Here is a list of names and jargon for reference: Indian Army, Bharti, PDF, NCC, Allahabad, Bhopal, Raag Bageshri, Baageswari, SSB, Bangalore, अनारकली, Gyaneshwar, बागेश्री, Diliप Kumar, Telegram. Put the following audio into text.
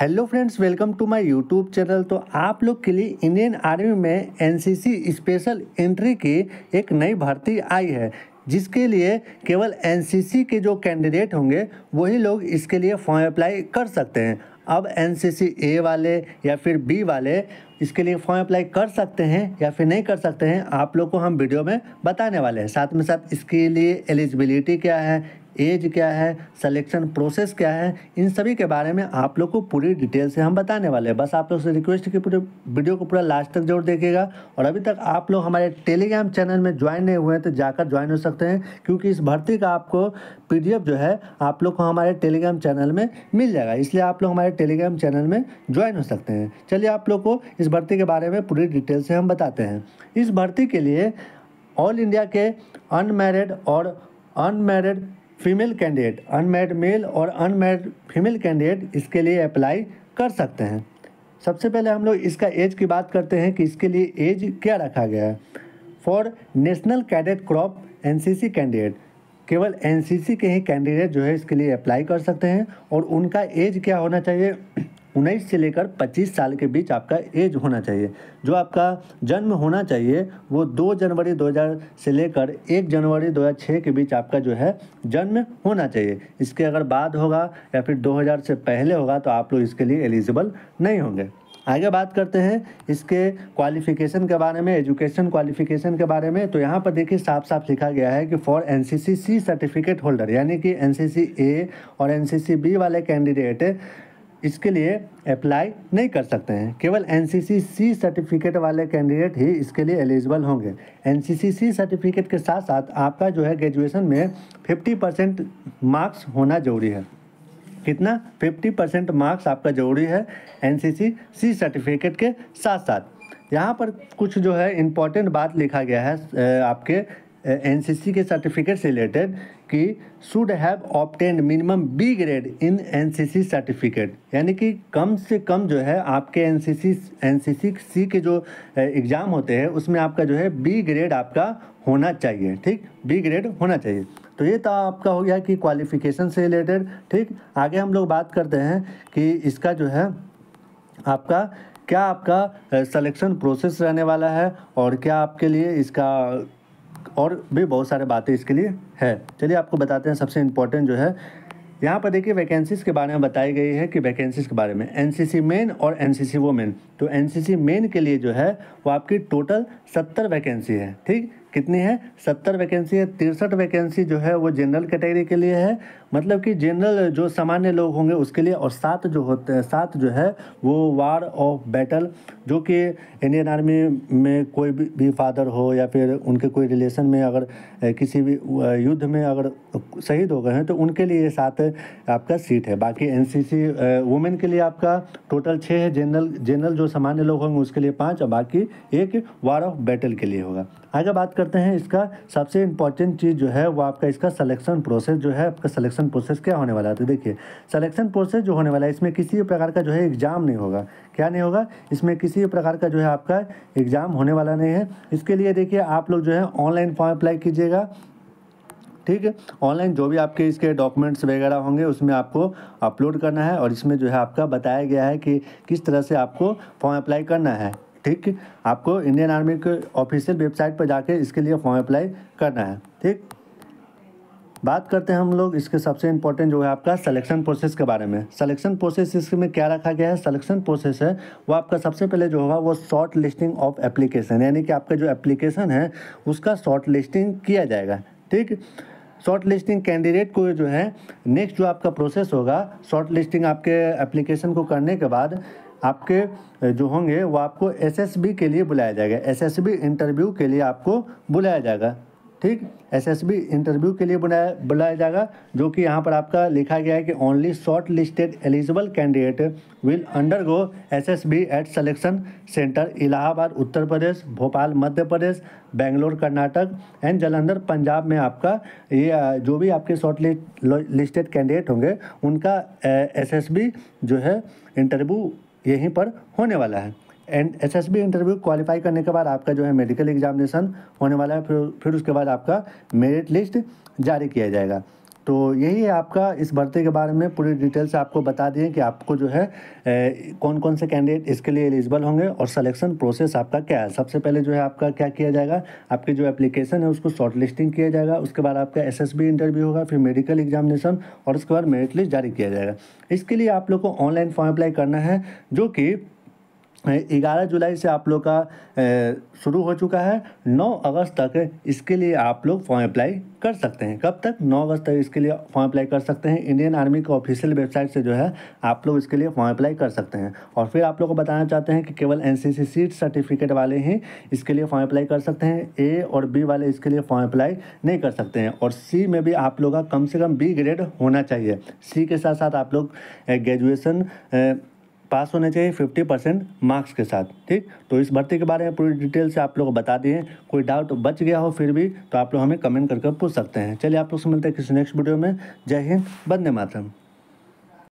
Hello friends, welcome to my YouTube channel. तो आप लोग के लिए इंडियन आर्मी में एनसीसी स्पेशल एंट्री की एक नई भर्ती आई है, जिसके लिए केवल एनसीसी के जो कैंडिडेट होंगे वही लोग इसके लिए फॉर्म अप्लाई कर सकते हैं। अब एनसीसी ए वाले या फिर बी वाले इसके लिए फॉर्म अप्लाई कर सकते हैं या फिर नहीं कर सकते हैं, आप लोग को हम वीडियो में बताने वाले हैं। साथ में साथ इसके लिए एलिजिबिलिटी क्या है, एज क्या है, सिलेक्शन प्रोसेस क्या है, इन सभी के बारे में आप लोग को पूरी डिटेल से हम बताने वाले हैं। बस आप लोग से रिक्वेस्ट है कि पूरे वीडियो को पूरा लास्ट तक जरूर देखिएगा। और अभी तक आप लोग हमारे टेलीग्राम चैनल में ज्वाइन नहीं हुए हैं तो जाकर ज्वाइन हो सकते हैं, क्योंकि इस भर्ती का आपको PDF जो है आप लोग को हमारे टेलीग्राम चैनल में मिल जाएगा, इसलिए आप लोग हमारे टेलीग्राम चैनल में ज्वाइन हो सकते हैं। चलिए आप लोग को इस भर्ती के बारे में पूरी डिटेल से हम बताते हैं। इस भर्ती के लिए ऑल इंडिया के अनमैरिड और unmarried female candidate, unmarried male और अनमैरिड फीमेल कैंडिडेट इसके लिए अप्लाई कर सकते हैं। सबसे पहले हम लोग इसका एज की बात करते हैं कि इसके लिए एज क्या रखा गया है। For national cadet crop NCC candidate, केवल एनसीसी के ही कैंडिडेट जो है इसके लिए अप्लाई कर सकते हैं। और उनका एज क्या होना चाहिए, 19 से लेकर 25 साल के बीच आपका एज होना चाहिए। जो आपका जन्म होना चाहिए वो 2 जनवरी 2000 से लेकर 1 जनवरी 2006 के बीच आपका जो है जन्म होना चाहिए। इसके अगर बाद होगा या फिर 2000 से पहले होगा तो आप लोग इसके लिए एलिजिबल नहीं होंगे। आगे बात करते हैं इसके क्वालिफिकेशन के बारे में, एजुकेशन क्वालिफिकेशन के बारे में। तो यहाँ पर देखिए साफ साफ लिखा गया है कि for NCC C certificate holder, यानी कि एनसीसी ए और एनसीसी बी वाले कैंडिडेट इसके लिए अप्लाई नहीं कर सकते हैं। केवल एनसीसी सी सर्टिफिकेट वाले कैंडिडेट ही इसके लिए एलिजिबल होंगे। एनसीसी सी सर्टिफिकेट के साथ साथ आपका जो है ग्रेजुएशन में 50% मार्क्स होना ज़रूरी है। कितना? 50% मार्क्स आपका ज़रूरी है एनसीसी सी सर्टिफिकेट के साथ साथ। यहाँ पर कुछ जो है इम्पोर्टेंट बात लिखा गया है आपके एनसीसी के सर्टिफिकेट से रिलेटेड कि should have obtained minimum B grade in NCC certificate, यानी कि कम से कम जो है आपके एनसीसी के जो एग्ज़ाम होते हैं उसमें आपका जो है बी ग्रेड आपका होना चाहिए। ठीक, बी ग्रेड होना चाहिए। तो ये तो आपका हो गया कि क्वालिफिकेशन से रिलेटेड। ठीक, आगे हम लोग बात करते हैं कि इसका जो है आपका क्या आपका सिलेक्शन प्रोसेस रहने वाला है और क्या आपके लिए इसका और भी बहुत सारे बातें इसके लिए है। चलिए आपको बताते हैं सबसे इम्पोर्टेंट जो है। यहाँ पर देखिए वैकेंसीज़ के बारे में बताई गई है कि वैकेंसीज़ के बारे में एनसीसी मेन और एनसीसी वोमेन। तो एनसीसी मेन के लिए जो है वो आपकी टोटल 70 वैकेंसी है। ठीक, कितनी है? 70 वैकेंसी है। 63 वैकेंसी जो है वो जनरल कैटेगरी के लिए है, मतलब कि जनरल जो सामान्य लोग होंगे उसके लिए, और 7 जो है वो वार ऑफ बैटल, जो कि इंडियन आर्मी में कोई भी फादर हो या फिर उनके कोई रिलेशन में अगर किसी भी युद्ध में अगर शहीद हो गए हैं तो उनके लिए ये 7 आपका सीट है। बाकी एनसीसी वुमेन के लिए आपका टोटल 6 है, जनरल जो सामान्य लोग होंगे उसके लिए 5 और बाकी 1 वार ऑफ बैटल के लिए होगा। आगे बात करते हैं इसका सबसे इम्पॉर्टेंट चीज़ जो है वो आपका इसका सिलेक्शन प्रोसेस जो है, आपका सिलेक्शन प्रोसेस क्या होने वाला है। तो देखिए सिलेक्शन प्रोसेस जो होने वाला है इसमें किसी भी प्रकार का जो है एग्ज़ाम नहीं होगा। क्या नहीं होगा? इसमें किसी भी प्रकार का जो है आपका एग्ज़ाम होने वाला नहीं है। इसके लिए देखिए आप लोग जो है ऑनलाइन फॉर्म अप्लाई कीजिएगा। ठीक है, ऑनलाइन जो भी आपके इसके डॉक्यूमेंट्स वगैरह होंगे उसमें आपको अपलोड करना है, और इसमें जो है आपका बताया गया है कि किस तरह से आपको फॉर्म अप्लाई करना है। ठीक, आपको इंडियन आर्मी के ऑफिशियल वेबसाइट पर जाके इसके लिए फॉर्म अप्लाई करना है। ठीक, बात करते हैं हम लोग इसके सबसे इम्पोर्टेंट जो है आपका सिलेक्शन प्रोसेस के बारे में। सिलेक्शन प्रोसेस इसमें क्या रखा गया है, सिलेक्शन प्रोसेस है वो आपका सबसे पहले जो होगा वो शॉर्ट लिस्टिंग ऑफ एप्लीकेशन, यानी कि आपका जो एप्लीकेशन है उसका शॉर्ट लिस्टिंग किया जाएगा। ठीक, शॉर्ट लिस्टिंग कैंडिडेट को जो है नेक्स्ट जो आपका प्रोसेस होगा, शॉर्ट लिस्टिंग आपके एप्लीकेशन को करने के बाद आपके जो होंगे वो आपको SSB के लिए बुलाया जाएगा। SSB इंटरव्यू के लिए आपको बुलाया जाएगा। ठीक, SSB इंटरव्यू के लिए बुलाया जाएगा, जो कि यहाँ पर आपका लिखा गया है कि only shortlisted eligible candidate will undergo SSB at selection centre Allahabad Uttar Pradesh, Bhopal Madhya Pradesh, Bangalore Karnataka and Jalandhar Punjab में आपका ये जो भी आपके शॉर्ट लिस्टेड कैंडिडेट होंगे उनका SSB जो है इंटरव्यू यहीं पर होने वाला है। एंड SSB इंटरव्यू क्वालिफाई करने के बाद आपका जो है मेडिकल एग्जामिनेशन होने वाला है, फिर उसके बाद आपका मेरिट लिस्ट जारी किया जाएगा। तो यही है आपका इस भर्ती के बारे में पूरी डिटेल्स आपको बता दिए कि आपको जो है कौन कौन से कैंडिडेट इसके लिए एलिजिबल होंगे और सिलेक्शन प्रोसेस आपका क्या है। सबसे पहले जो है आपका क्या किया जाएगा, आपकी जो एप्लीकेशन है उसको शॉर्ट लिस्टिंग किया जाएगा, उसके बाद आपका एसएसबी इंटरव्यू होगा, फिर मेडिकल एग्जामिनेशन और उसके बाद मेरिट लिस्ट जारी किया जाएगा। इसके लिए आप लोग को ऑनलाइन फॉर्म अप्लाई करना है जो कि 11 जुलाई से आप लोग का शुरू हो चुका है। 9 अगस्त तक इसके लिए आप लोग फॉर्म अप्लाई कर सकते हैं। कब तक? 9 अगस्त तक इसके लिए फॉर्म अप्लाई कर सकते हैं। इंडियन आर्मी की ऑफिशियल वेबसाइट से जो है आप लोग इसके लिए फॉर्म अप्लाई कर सकते हैं। और फिर आप लोग को बताना चाहते हैं कि केवल एनसीसी सीट सर्टिफिकेट वाले ही इसके लिए फॉर्म अप्लाई कर सकते हैं। ए और बी वाले इसके लिए फॉर्म अप्लाई नहीं कर सकते हैं। और सी में भी आप लोग का कम से कम बी ग्रेड होना चाहिए। सी के साथ साथ आप लोग ग्रेजुएसन पास होने चाहिए 50% मार्क्स के साथ। ठीक, तो इस भर्ती के बारे में पूरी डिटेल से आप लोग को बता दिए। कोई डाउट बच गया हो फिर भी तो आप लोग हमें कमेंट करके पूछ सकते हैं। चलिए आप लोग से मिलते हैं किसी नेक्स्ट वीडियो में। जय हिंद, वंदे मातरम।